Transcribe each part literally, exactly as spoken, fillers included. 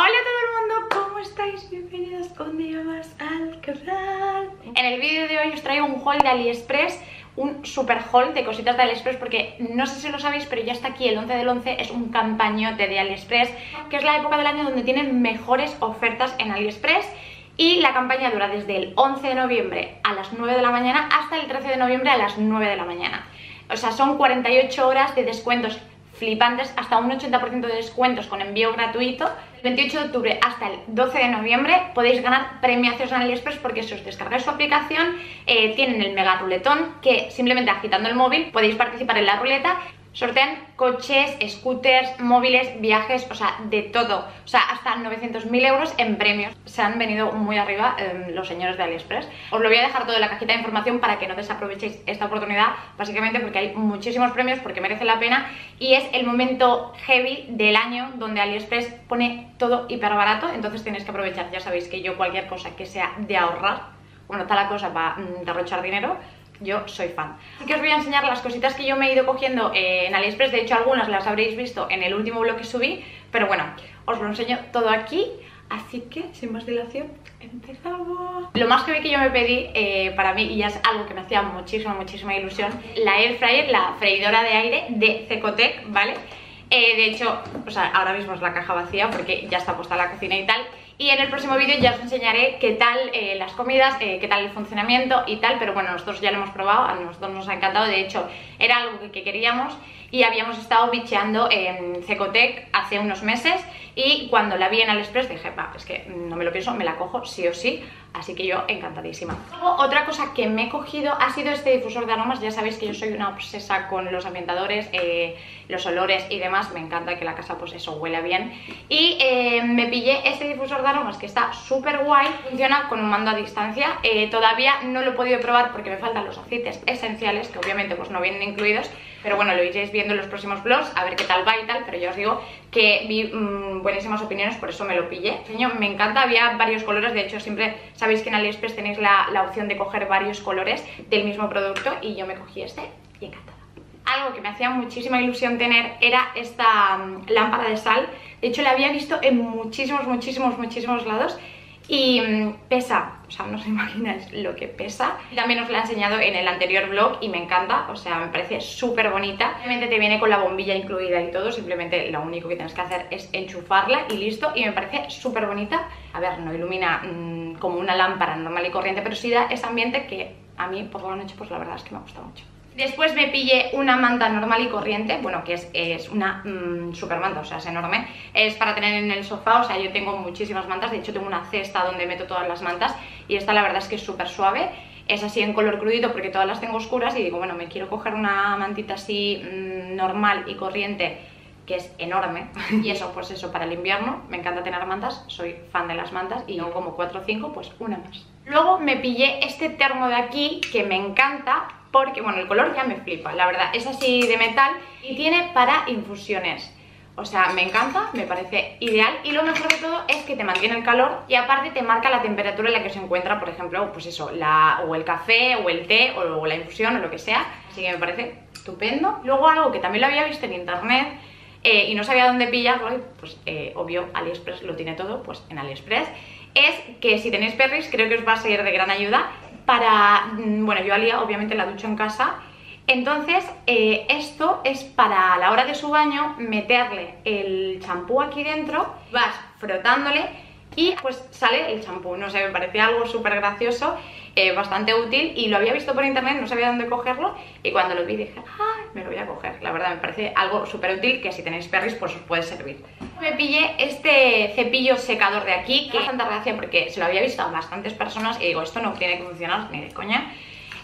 Hola a todo el mundo, ¿cómo estáis? Bienvenidos un día más al canal. En el vídeo de hoy os traigo un haul de AliExpress, un super haul de cositas de AliExpress, porque no sé si lo sabéis, pero ya está aquí el once del once, es un campañote de AliExpress, que es la época del año donde tienen mejores ofertas en AliExpress. Y la campaña dura desde el once de noviembre a las nueve de la mañana hasta el trece de noviembre a las nueve de la mañana. O sea, son cuarenta y ocho horas de descuentos flipantes, hasta un ochenta por ciento de descuentos con envío gratuito. El veintiocho de octubre hasta el doce de noviembre podéis ganar premiaciones en AliExpress, porque si os descargáis su aplicación, eh, tienen el mega ruletón, que simplemente agitando el móvil podéis participar en la ruleta. Sortean coches, scooters, móviles, viajes, o sea, de todo. O sea, hasta novecientos mil euros en premios. Se han venido muy arriba eh, los señores de AliExpress. Os lo voy a dejar todo en la cajita de información para que no desaprovechéis esta oportunidad, básicamente porque hay muchísimos premios, porque merece la pena. Y es el momento heavy del año donde AliExpress pone todo hiper barato, entonces tenéis que aprovechar. Ya sabéis que yo cualquier cosa que sea de ahorrar, bueno, tal la cosa para mm, derrochar dinero, yo soy fan. Así que os voy a enseñar las cositas que yo me he ido cogiendo en AliExpress. De hecho, algunas las habréis visto en el último blog que subí, pero bueno, os lo enseño todo aquí. Así que, sin más dilación, empezamos. Lo más que vi que yo me pedí eh, para mí, y ya es algo que me hacía muchísima, muchísima ilusión, la air fryer, la freidora de aire de CECOTEC, ¿vale? Eh, de hecho, o sea, ahora mismo es la caja vacía porque ya está puesta la cocina y tal. Y en el próximo vídeo ya os enseñaré qué tal eh, las comidas, eh, qué tal el funcionamiento y tal. Pero bueno, nosotros ya lo hemos probado, a nosotros nos ha encantado. De hecho, era algo que, que queríamos y habíamos estado bicheando en CECOTEC hace unos meses. Y cuando la vi en AliExpress dije, va, es que no me lo pienso, me la cojo sí o sí. Así que yo encantadísima. Luego, otra cosa que me he cogido ha sido este difusor de aromas. Ya sabéis que yo soy una obsesa con los ambientadores, eh, los olores y demás. Me encanta que la casa pues eso huela bien. Y eh, me pillé este difusor de aromas que está súper guay, funciona con un mando a distancia. eh, todavía no lo he podido probar porque me faltan los aceites esenciales, que obviamente pues no vienen incluidos, pero bueno, lo iréis viendo en los próximos vlogs a ver qué tal va y tal. Pero yo os digo que vi mmm, buenísimas opiniones, por eso me lo pillé. Me encanta, había varios colores. De hecho, siempre sabéis que en AliExpress tenéis la, la opción de coger varios colores del mismo producto, y yo me cogí este y encantada. Algo que me hacía muchísima ilusión tener era esta um, lámpara de sal. De hecho, la había visto en muchísimos, muchísimos, muchísimos lados. Y um, pesa, o sea, no os imagináis lo que pesa. También os la he enseñado en el anterior vlog y me encanta, o sea, me parece súper bonita. Obviamente te viene con la bombilla incluida y todo, simplemente lo único que tienes que hacer es enchufarla y listo. Y me parece súper bonita. A ver, no ilumina mmm, como una lámpara normal y corriente, pero sí da ese ambiente que a mí, por lo han hecho, pues la verdad es que me gusta mucho. Después me pillé una manta normal y corriente, bueno, que es, es una mmm, super manta, o sea, es enorme. Es para tener en el sofá, o sea, yo tengo muchísimas mantas. De hecho, tengo una cesta donde meto todas las mantas, y esta la verdad es que es súper suave. Es así en color crudito porque todas las tengo oscuras, y digo, bueno, me quiero coger una mantita así mmm, normal y corriente, que es enorme. Y eso, pues eso, para el invierno me encanta tener mantas, soy fan de las mantas, y tengo como cuatro o cinco, pues una más. Luego me pillé este termo de aquí que me encanta porque, bueno, el color ya me flipa, la verdad. Es así de metal y tiene para infusiones. O sea, me encanta, me parece ideal, y lo mejor de todo es que te mantiene el calor y aparte te marca la temperatura en la que se encuentra, por ejemplo, pues eso, la, o el café, o el té, o la infusión, o lo que sea. Así que me parece estupendo. Luego, algo que también lo había visto en internet, Eh, y no sabía dónde pillarlo, pues eh, obvio, AliExpress lo tiene todo, pues en AliExpress, es que si tenéis perris creo que os va a ser de gran ayuda para, bueno, yo Alia obviamente la ducho en casa, entonces eh, esto es para a la hora de su baño meterle el champú aquí dentro, vas frotándole y pues sale el champú. No sé, me parecía algo súper gracioso, eh, bastante útil, y lo había visto por internet, no sabía dónde cogerlo, y cuando lo vi dije, ¡ay, me lo voy a coger! La verdad, me parece algo súper útil que si tenéis perris pues os puede servir. Me pillé este cepillo secador de aquí, que es bastante gracia porque se lo había visto a bastantes personas y digo, esto no tiene que funcionar ni de coña.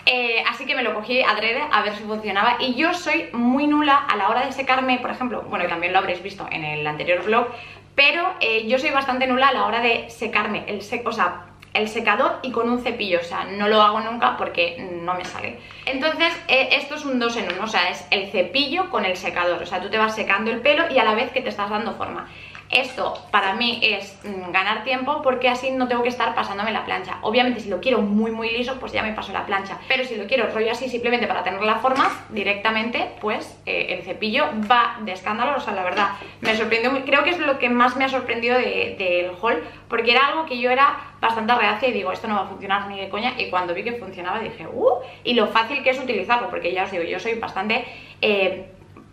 Eh, así que me lo cogí adrede a ver si funcionaba. Y yo soy muy nula a la hora de secarme, por ejemplo, bueno, también lo habréis visto en el anterior vlog, pero eh, yo soy bastante nula a la hora de secarme el, sec o sea, el secador y con un cepillo, o sea, no lo hago nunca porque no me sale. Entonces eh, esto es un dos en uno, o sea, es el cepillo con el secador, o sea, tú te vas secando el pelo y a la vez que te estás dando forma. Esto para mí es mmm, ganar tiempo, porque así no tengo que estar pasándome la plancha. Obviamente si lo quiero muy muy liso, pues ya me paso la plancha, pero si lo quiero rollo así simplemente para tener la forma, directamente pues eh, el cepillo va de escándalo. O sea, la verdad me sorprendió, creo que es lo que más me ha sorprendido del de, de haul, porque era algo que yo era bastante reacia y digo, esto no va a funcionar ni de coña, y cuando vi que funcionaba dije, uh, y lo fácil que es utilizarlo, porque ya os digo, yo soy bastante eh,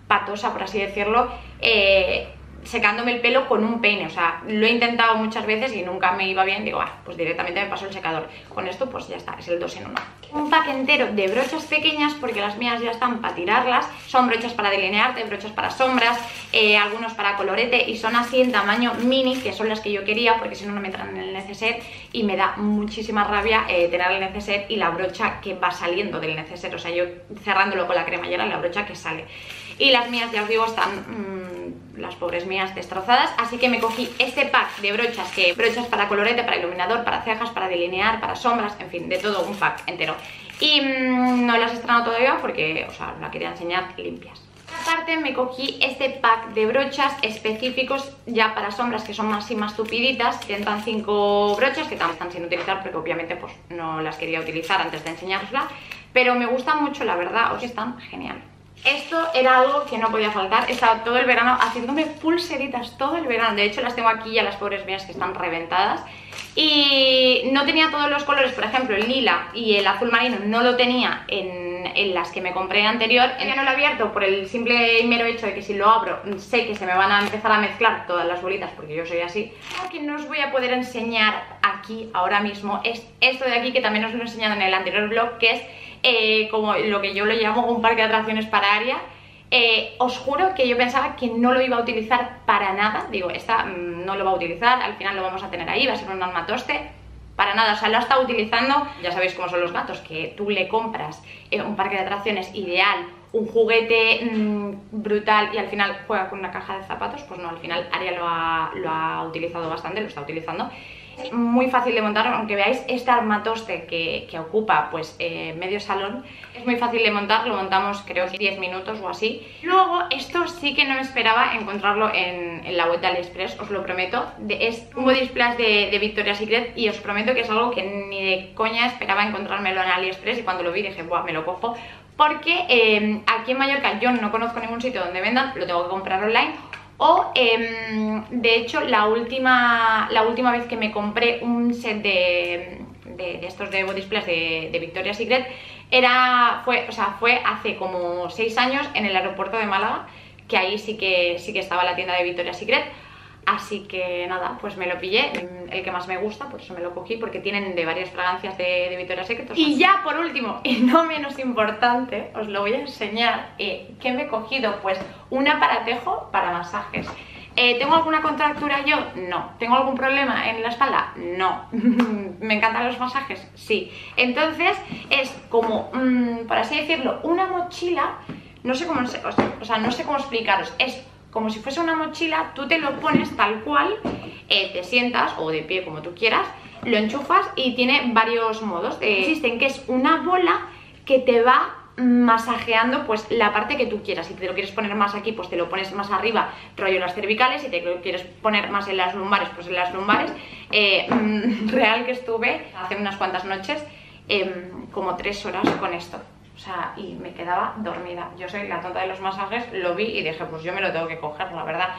patosa, por así decirlo, eh, secándome el pelo con un peine. O sea, lo he intentado muchas veces y nunca me iba bien. Digo, ah, pues directamente me paso el secador. Con esto pues ya está, es el dos en uno. Un pack entero de brochas pequeñas, porque las mías ya están para tirarlas. Son brochas para delinearte, brochas para sombras, eh, algunos para colorete, y son así en tamaño mini, que son las que yo quería, porque si no, no me entran en el neceser y me da muchísima rabia eh, tener el neceser y la brocha que va saliendo del neceser. O sea, yo cerrándolo con la cremallera, la brocha que sale. Y las mías, ya os digo, están... Mmm, las pobres mías destrozadas, así que me cogí este pack de brochas, que brochas para colorete, para iluminador, para cejas, para delinear, para sombras, en fin, de todo un pack entero. Y mmm, no las he estrenado todavía porque, o sea, os la quería enseñar limpias. Aparte me cogí este pack de brochas específicos ya para sombras, que son más y más tupiditas, que entran cinco brochas que también están sin utilizar porque obviamente pues no las quería utilizar antes de enseñárosla, pero me gusta mucho, la verdad, os están genial. Esto era algo que no podía faltar. He estado todo el verano haciéndome pulseritas, todo el verano. De hecho, las tengo aquí ya, las pobres mías, que están reventadas. Y no tenía todos los colores, por ejemplo, el lila y el azul marino no lo tenía en, en las que me compré anterior. Ya no lo he abierto por el simple y mero hecho de que si lo abro sé que se me van a empezar a mezclar todas las bolitas, porque yo soy así. Lo que no os voy a poder enseñar aquí ahora mismo es esto de aquí, que también os lo he enseñado en el anterior vlog, que es... Eh, como lo que yo lo llamo un parque de atracciones para Aria. eh, Os juro que yo pensaba que no lo iba a utilizar para nada. Digo, esta mmm, no lo va a utilizar, al final lo vamos a tener ahí, va a ser un armatoste. Para nada, o sea, lo ha estado utilizando. Ya sabéis cómo son los gatos, que tú le compras eh, un parque de atracciones ideal, un juguete mmm, brutal, y al final juega con una caja de zapatos. Pues no, al final Aria lo ha, lo ha utilizado bastante, lo está utilizando. Muy fácil de montar, aunque veáis este armatoste que, que ocupa pues eh, medio salón, es muy fácil de montar, lo montamos creo que diez minutos o así. Luego, esto sí que no me esperaba encontrarlo en, en la web de AliExpress, os lo prometo. De, es un body splash de, de Victoria's Secret, y os prometo que es algo que ni de coña esperaba encontrármelo en AliExpress, y cuando lo vi dije, buah, me lo cojo. Porque eh, aquí en Mallorca yo no conozco ningún sitio donde vendan, lo tengo que comprar online. O, eh, de hecho, la última, la última vez que me compré un set de, de, de estos de body splash de, de Victoria's Secret era, fue, o sea, fue hace como seis años en el aeropuerto de Málaga, que ahí sí que, sí que estaba la tienda de Victoria's Secret. Así que nada, pues me lo pillé, el que más me gusta, por eso me lo cogí, porque tienen de varias fragancias de, de Victoria's Secret. Y ya por último, y no menos importante, os lo voy a enseñar, eh, que me he cogido pues un aparatejo para masajes. Eh, ¿Tengo alguna contractura yo? No. ¿Tengo algún problema en la espalda? No. ¿Me encantan los masajes? Sí. Entonces es como, mmm, por así decirlo, una mochila, no sé cómo, o sea, no sé cómo explicaros, es... como si fuese una mochila, tú te lo pones tal cual, eh, te sientas o de pie como tú quieras, lo enchufas y tiene varios modos. Eh, existen que es una bola que te va masajeando pues la parte que tú quieras. Si te lo quieres poner más aquí, pues te lo pones más arriba, rollo las cervicales. Si te lo quieres poner más en las lumbares, pues en las lumbares. Eh, real que estuve hace unas cuantas noches, eh, como tres horas con esto. O sea, y me quedaba dormida. Yo soy la tonta de los masajes, lo vi y dije, pues yo me lo tengo que coger, la verdad.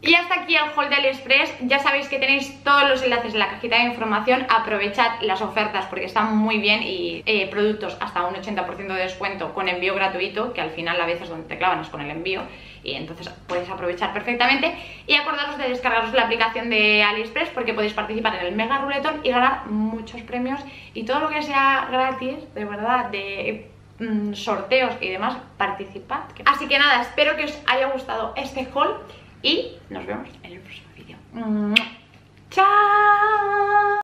Y hasta aquí el haul de AliExpress. Ya sabéis que tenéis todos los enlaces en la cajita de información. Aprovechad las ofertas porque están muy bien, y eh, productos hasta un ochenta por ciento de descuento con envío gratuito, que al final a veces donde te clavan es con el envío, y entonces podéis aprovechar perfectamente. Y acordaros de descargaros la aplicación de AliExpress, porque podéis participar en el Mega Ruletón y ganar muchos premios, y todo lo que sea gratis, de verdad, de... sorteos y demás, participad. Así que nada, espero que os haya gustado este haul y nos vemos en el próximo vídeo. ¡Chao!